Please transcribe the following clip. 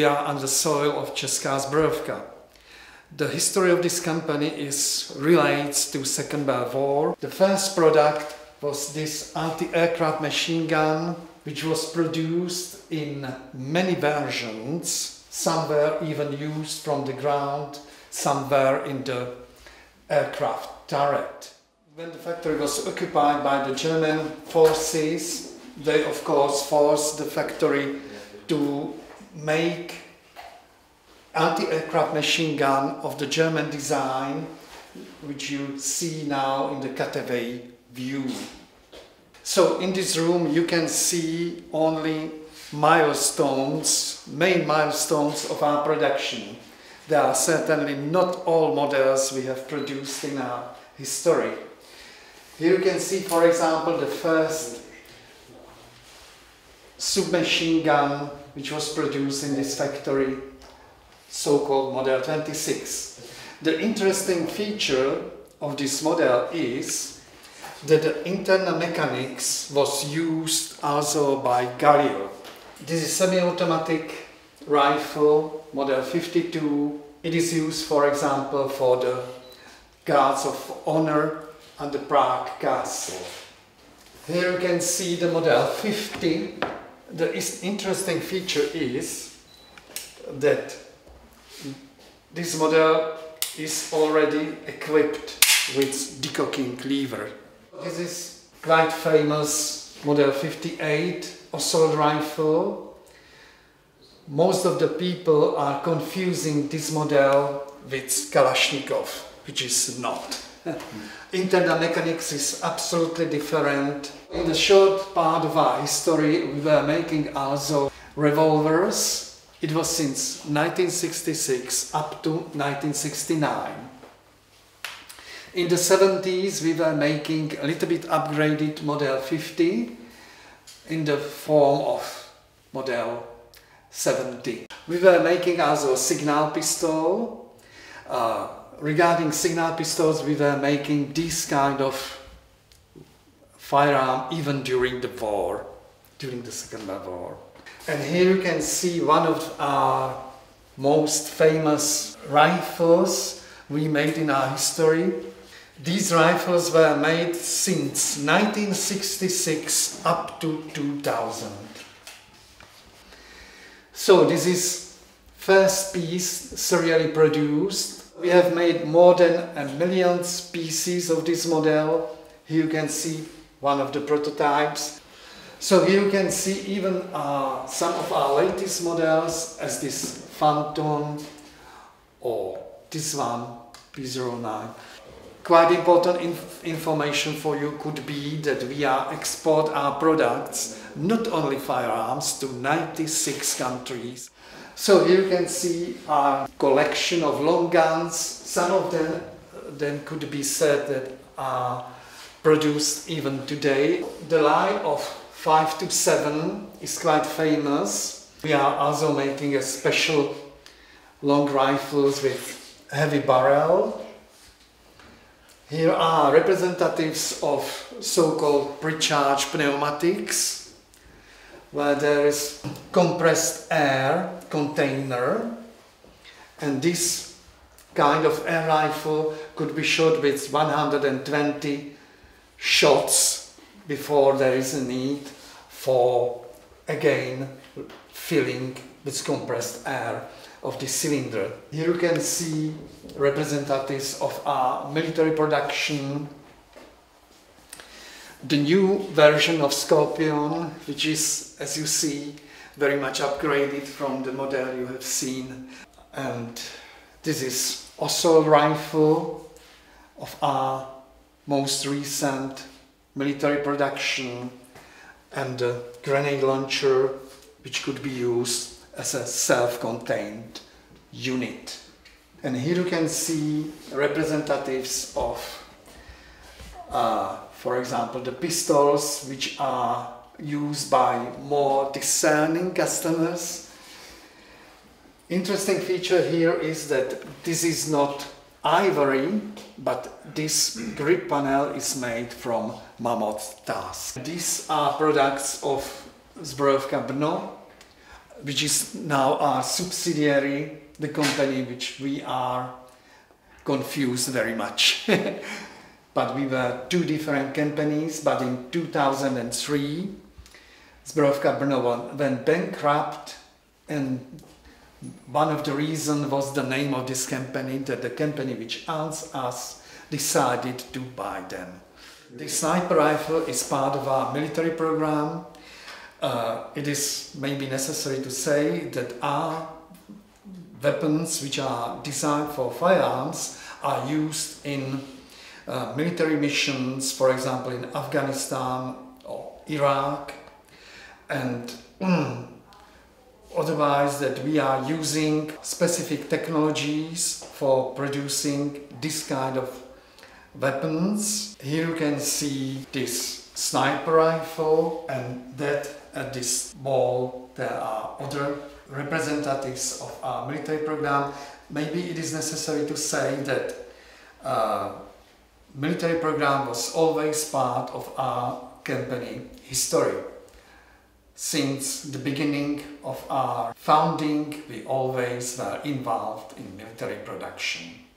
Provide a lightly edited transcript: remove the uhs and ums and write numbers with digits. we are on the soil of Česká Zbrojovka. The history of this company relates to Second World War. The first product was this anti-aircraft machine gun, which was produced in many versions. Some were even used from the ground, some were in the aircraft turret. When the factory was occupied by the German forces, they of course forced the factory to make anti-aircraft machine gun of the German design, which you see now in the cutaway view. So in this room you can see only milestones, main milestones of our production. There are certainly not all models we have produced in our history. Here you can see, for example, the first submachine gun which was produced in this factory, so-called Model 26. The interesting feature of this model is that the internal mechanics was used also by Galil. This is semi-automatic rifle, Model 52. It is used, for example, for the Guards of Honor and the Prague Castle. Here you can see the Model 50. The interesting feature is that this model is already equipped with decocking cleaver. This is quite famous Model 58 assault rifle. Most of the people are confusing this model with Kalashnikov, which is not. Internal mechanics is absolutely different. In the short part of our history we were making also revolvers. It was since 1966 up to 1969. In the 70s we were making a little bit upgraded Model 50 in the form of Model 70. We were making also a signal pistol. Regarding signal pistols, we were making this kind of firearm even during the war, during the Second World War. And here you can see one of our most famous rifles we made in our history. These rifles were made since 1966 up to 2000. So this is first piece serially produced. We have made more than 1 million pieces of this model. Here you can see one of the prototypes. So here you can see even some of our latest models, as this Phantom or this one, P09. Quite important information for you could be that we are export our products, not only firearms, to 96 countries. So here you can see our collection of long guns. Some of them then could be said that are produced even today. The line of 5-7 is quite famous. We are also making a special long rifles with heavy barrel. Here are representatives of so-called precharged pneumatics, where there is compressed air container, and this kind of air rifle could be shot with 120 shots before there is a need for again filling with compressed air of the cylinder. Here you can see representatives of our military production. The new version of Scorpion, which is, as you see, very much upgraded from the model you have seen. And this is also a rifle of our most recent military production, and a grenade launcher which could be used as a self-contained unit. And here you can see representatives of for example, the pistols, which are used by more discerning customers. Interesting feature here is that this is not ivory, but this grip panel is made from mammoth tusk. These are products of Zbrojovka Brno, which is now our subsidiary, the company which we are confused very much. But we were two different companies, but in 2003, Zbrojovka Brno went bankrupt, and one of the reasons was the name of this company, that the company which owns us decided to buy them. The sniper rifle is part of our military program. It is maybe necessary to say that our weapons, which are designed for firearms, are used in military missions, for example in Afghanistan or Iraq, and otherwise that we are using specific technologies for producing this kind of weapons. Here you can see this sniper rifle, and that at this wall there are other representatives of our military program. Maybe it is necessary to say that military program was always part of our company history. Since the beginning of our founding, we always were involved in military production.